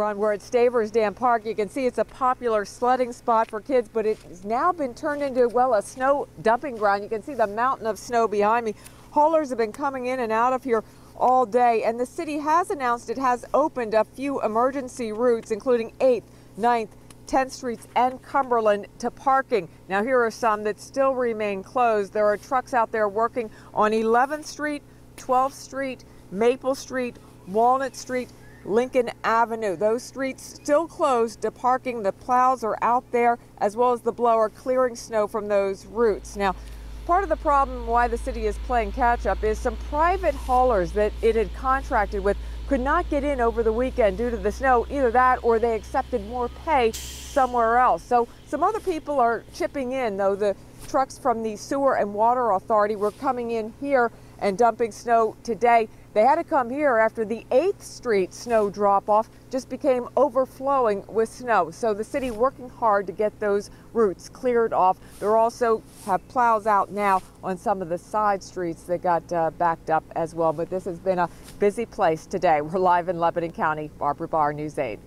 run. We're at Stavers Dam Park. You can see it's a popular sledding spot for kids, but it's now been turned into, well, a snow dumping ground. You can see the mountain of snow behind me. Haulers have been coming in and out of here all day, and the city has announced it has opened a few emergency routes, including 8th, 9th, 10th Streets and Cumberland to parking. Now here are some that still remain closed. There are trucks out there working on 11th Street, 12th Street, Maple Street, Walnut Street, Lincoln Avenue. Those streets still closed to parking. The plows are out there, as well as the blower clearing snow from those routes. Now, part of the problem why the city is playing catch up is some private haulers that it had contracted with could not get in over the weekend due to the snow, either that or they accepted more pay somewhere else. So some other people are chipping in, though. The trucks from the Sewer and Water Authority were coming in here and dumping snow today. They had to come here after the 8th Street snow drop-off just became overflowing with snow. So the city working hard to get those routes cleared off. They also have plows out now on some of the side streets that got backed up as well. But this has been a busy place today. We're live in Lebanon County. Barbara Barr, News 8.